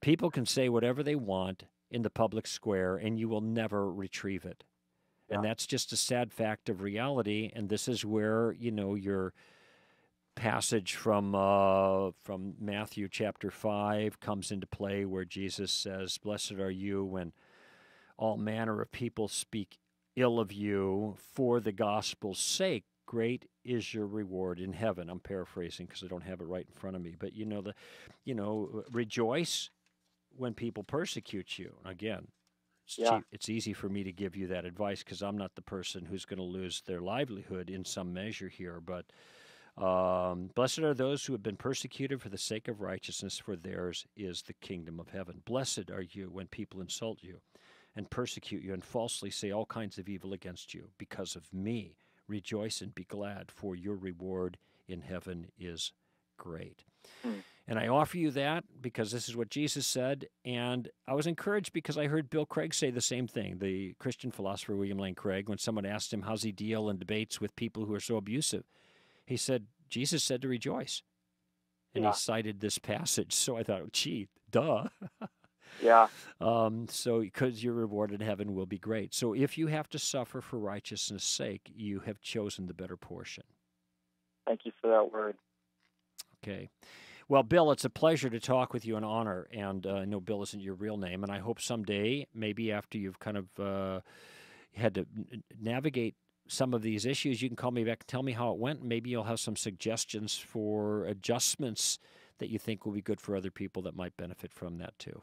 People can say whatever they want in the public square, and you will never retrieve it. Yeah. And that's just a sad fact of reality, and this is where, you know, your passage from, uh, from Matthew chapter five comes into play where Jesus says, blessed are you when... all manner of people speak ill of you for the gospel's sake. Great is your reward in heaven. I'm paraphrasing because I don't have it right in front of me. But you know the, you know, rejoice when people persecute you. Again, it's yeah. cheap. It's easy for me to give you that advice because I'm not the person who's going to lose their livelihood in some measure here. But um, blessed are those who have been persecuted for the sake of righteousness, for theirs is the kingdom of heaven. Blessed are you when people insult you and persecute you and falsely say all kinds of evil against you because of me. Rejoice and be glad, for your reward in heaven is great. And I offer you that because this is what Jesus said, and I was encouraged because I heard Bill Craig say the same thing, the Christian philosopher William Lane Craig, when someone asked him, how's he deal in debates with people who are so abusive? He said, Jesus said to rejoice. And yeah. he cited this passage, so I thought, gee, duh. Yeah. Um, so because your reward in heaven will be great. So if you have to suffer for righteousness' sake, you have chosen the better portion. Thank you for that word. Okay. Well, Bill, it's a pleasure to talk with you in honor. And uh, I know Bill isn't your real name. And I hope someday, maybe after you've kind of uh, had to navigate some of these issues, you can call me back and tell me how it went. Maybe you'll have some suggestions for adjustments that you think will be good for other people that might benefit from that too.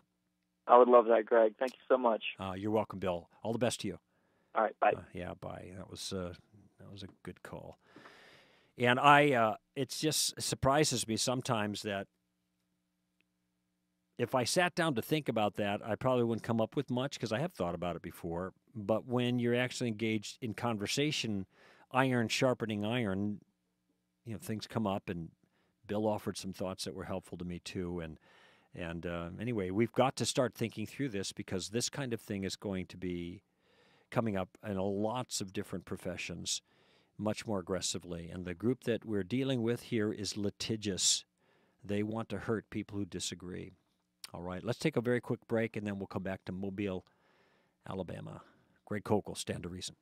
I would love that, Greg. Thank you so much. Uh, you're welcome, Bill. All the best to you. All right, bye. Uh, yeah, bye. That was uh, that was a good call. And I, uh, it just surprises me sometimes that if I sat down to think about that, I probably wouldn't come up with much because I have thought about it before. But when you're actually engaged in conversation, iron sharpening iron, you know, things come up. And Bill offered some thoughts that were helpful to me too, and. And uh, anyway, we've got to start thinking through this because this kind of thing is going to be coming up in lots of different professions much more aggressively. And the group that we're dealing with here is litigious. They want to hurt people who disagree. All right, let's take a very quick break, and then we'll come back to Mobile, Alabama. Greg Koukl, Stand to Reason.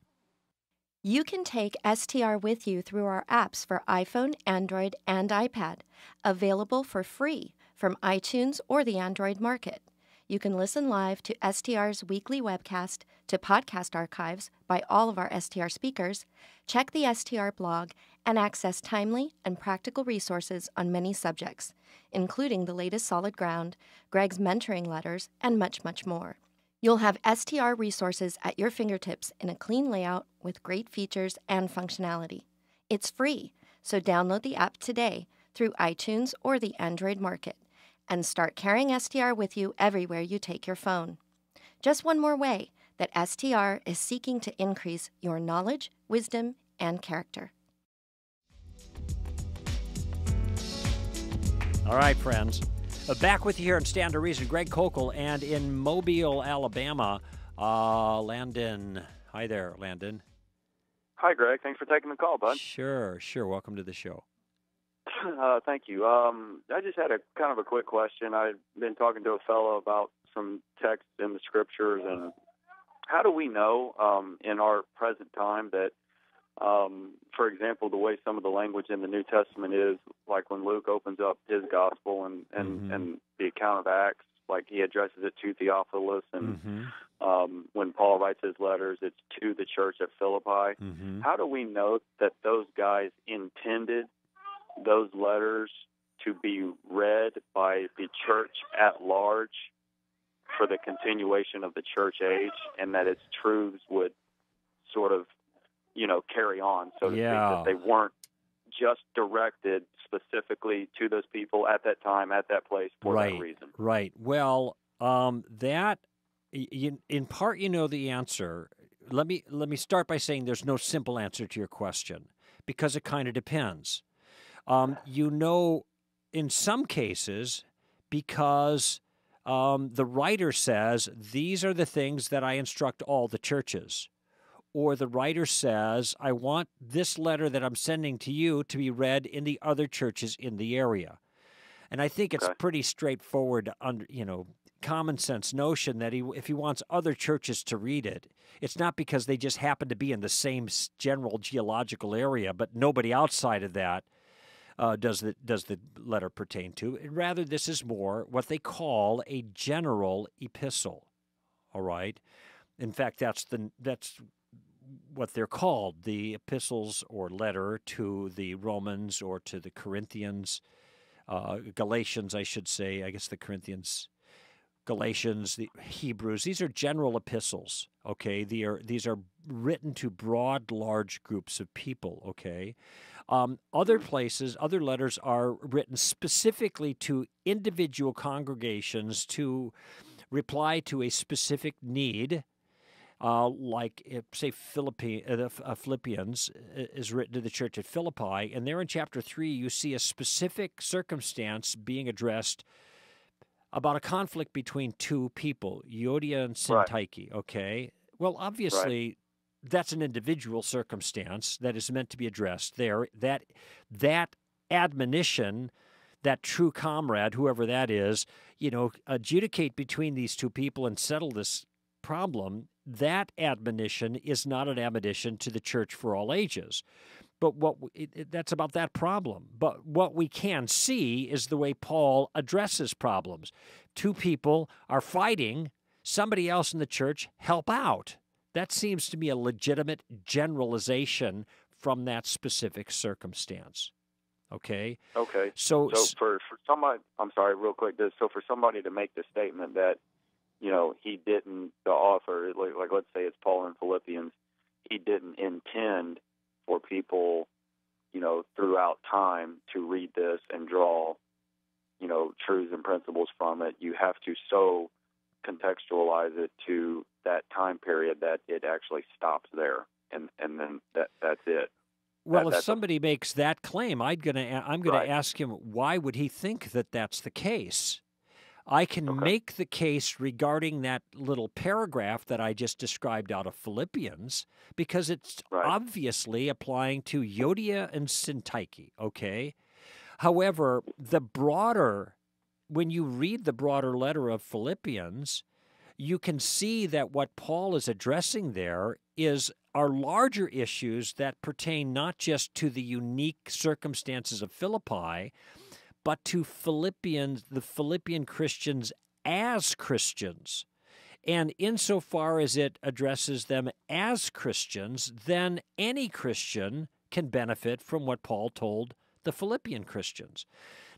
You can take S T R with you through our apps for iPhone, Android, and iPad, available for free from iTunes or the Android market. You can listen live to S T R's weekly webcast, to podcast archives by all of our S T R speakers, check the S T R blog, and access timely and practical resources on many subjects, including the latest Solid Ground, Greg's mentoring letters, and much, much more. You'll have S T R resources at your fingertips in a clean layout with great features and functionality. It's free, so download the app today through iTunes or the Android market, and start carrying S T R with you everywhere you take your phone. Just one more way that S T R is seeking to increase your knowledge, wisdom, and character. All right, friends. Uh, back with you here in Stand to Reason, Greg Koukl, and in Mobile, Alabama, uh, Landon. Hi there, Landon. Hi, Greg. Thanks for taking the call, bud. Sure, sure. Welcome to the show. Uh, thank you. Um, I just had a kind of a quick question. I've been talking to a fellow about some texts in the scriptures, and how do we know um, in our present time that, um, for example, the way some of the language in the New Testament is, like when Luke opens up his gospel and, and, mm-hmm. and the account of Acts, like he addresses it to Theophilus, and mm-hmm. um, when Paul writes his letters, it's to the church at Philippi. Mm-hmm. How do we know that those guys intended those letters to be read by the church at large for the continuation of the church age, and that its truths would sort of, you know, carry on, so to yeah. speak, that they weren't just directed specifically to those people at that time, at that place, for right. that reason? Right. Well, um, that, in part, you know the answer. Let me, let me start by saying there's no simple answer to your question, because it kind of depends. Um, you know, in some cases, because um, the writer says, these are the things that I instruct all the churches. Or the writer says, I want this letter that I'm sending to you to be read in the other churches in the area. And I think it's pretty straightforward, you know, common sense notion that he, if he wants other churches to read it, it's not because they just happen to be in the same general geological area, but nobody outside of that. Uh, does the does the letter pertain to? Rather, this is more what they call a general epistle. All right. In fact, that's the that's what they're called, the epistles or letter to the Romans or to the Corinthians, uh, Galatians, I should say. I guess the Corinthians, Galatians, the Hebrews. These are general epistles. Okay, they are, these are written to broad, large groups of people. Okay. Um, other places, other letters are written specifically to individual congregations to reply to a specific need, uh, like, if, say, Philippi, uh, uh, Philippians is written to the church at Philippi. And there in chapter three, you see a specific circumstance being addressed about a conflict between two people, Euodia and Syntyche, right. okay? Well, obviously... Right. That's an individual circumstance that is meant to be addressed there. That that admonition, that true comrade, whoever that is, you know, adjudicate between these two people and settle this problem, that admonition is not an admonition to the church for all ages. But what it, it, that's about that problem. But what we can see is the way Paul addresses problems. Two people are fighting. Somebody else in the church help out. That seems to me a legitimate generalization from that specific circumstance. Okay? Okay. So, so for, for somebody, I'm sorry, real quick, so for somebody to make the statement that, you know, he didn't, the author, like, like let's say it's Paul in Philippians, he didn't intend for people, you know, throughout time to read this and draw, you know, truths and principles from it. You have to so contextualize it to that time period that it actually stops there, and and then that that's it. Well, that, if somebody a... makes that claim, I'm gonna I'm gonna right. ask him, why would he think that that's the case? I can okay. make the case regarding that little paragraph that I just described out of Philippians, because it's right. obviously applying to Euodia and Syntyche. Okay, however, the broader. When you read the broader letter of Philippians, you can see that what Paul is addressing there is are larger issues that pertain not just to the unique circumstances of Philippi, but to Philippians, the Philippian Christians as Christians. And insofar as it addresses them as Christians, then any Christian can benefit from what Paul told the Philippian Christians.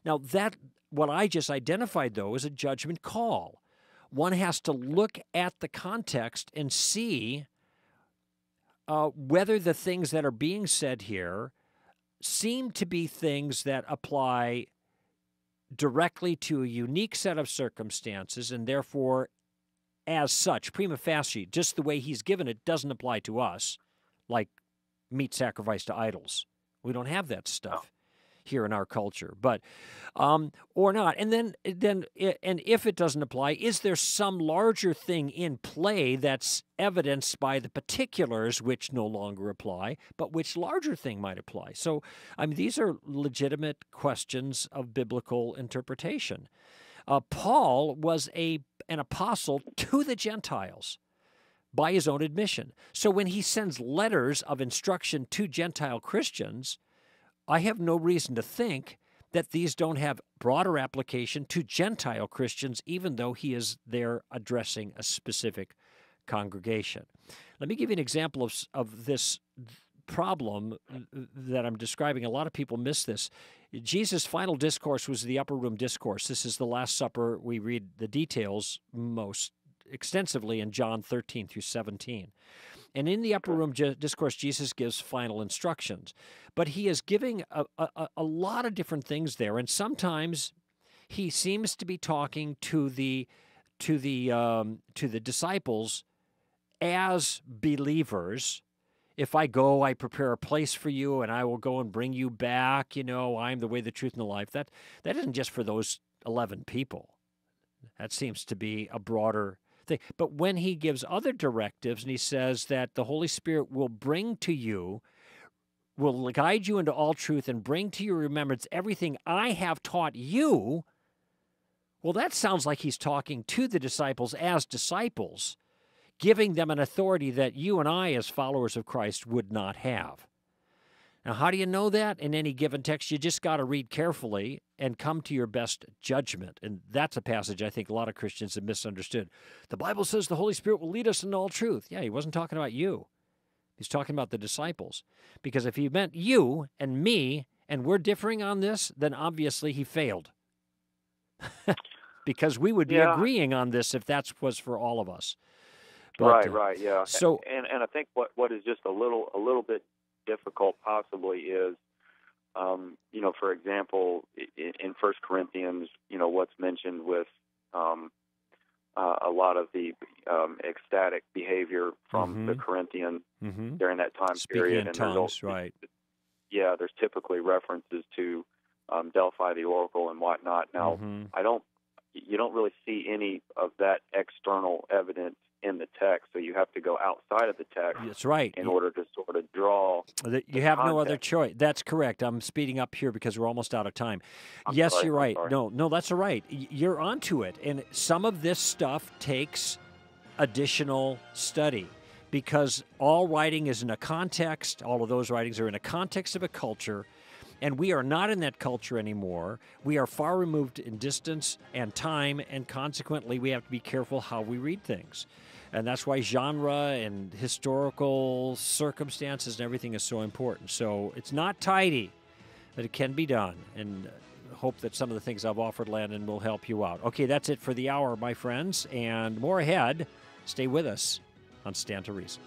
Now, that what I just identified, though, is a judgment call. One has to look at the context and see uh, whether the things that are being said here seem to be things that apply directly to a unique set of circumstances, and therefore, as such, prima facie, just the way he's given it doesn't apply to us, like meat sacrificed to idols. We don't have that stuff. Here in our culture, but um, or not, and then then and if it doesn't apply, is there some larger thing in play that's evidenced by the particulars which no longer apply, but which larger thing might apply? So, I mean, these are legitimate questions of biblical interpretation. Uh, Paul was a an apostle to the Gentiles. By his own admission, so when he sends letters of instruction to Gentile Christians, I have no reason to think that these don't have broader application to Gentile Christians, even though he is there addressing a specific congregation. Let me give you an example of, of this problem that I'm describing. A lot of people miss this. Jesus' final discourse was the upper room discourse. This is the Last Supper. We read the details most extensively in John thirteen through seventeen. And in the upper room discourse, Jesus gives final instructions. But he is giving a, a, a lot of different things there, and sometimes he seems to be talking to the to the um, to the disciples as believers. If I go, I prepare a place for you, and I will go and bring you back. You know, I am the way, the truth, and the life. That that isn't just for those eleven people. That seems to be a broader thing. But when he gives other directives and he says that the Holy Spirit will bring to you, will guide you into all truth and bring to your remembrance everything I have taught you, well, that sounds like he's talking to the disciples as disciples, giving them an authority that you and I as followers of Christ would not have. Now, how do you know that? In any given text, you just got to read carefully and come to your best judgment. And that's a passage I think a lot of Christians have misunderstood. The Bible says the Holy Spirit will lead us into all truth. Yeah, he wasn't talking about you. He's talking about the disciples. Because if he meant you and me, and we're differing on this, then obviously he failed. Because we would be yeah. agreeing on this if that was for all of us. But, right, right, yeah. So, and, and I think what, what is just a little, a little bit difficult possibly is, um, you know, for example, in First Corinthians, you know, what's mentioned with um, uh, a lot of the um, ecstatic behavior from mm-hmm. the Corinthians mm-hmm. during that time Speaking period. In and tongues, right. Yeah, there's typically references to um, Delphi, the Oracle, and whatnot. Now, mm-hmm. I don't, you don't really see any of that external evidence in the text, so you have to go outside of the text. That's right. In order to sort of draw. You the have context. No other choice. That's correct. I'm speeding up here because we're almost out of time. I'm yes, sorry, you're right. No, no, that's all right. You're onto it, and some of this stuff takes additional study because all writing is in a context. All of those writings are in a context of a culture. And we are not in that culture anymore. We are far removed in distance and time, and consequently, we have to be careful how we read things. And that's why genre and historical circumstances and everything is so important. So it's not tidy, but it can be done. And hope that some of the things I've offered, Landon, will help you out. Okay, that's it for the hour, my friends, and more ahead. Stay with us on Stand to Reason.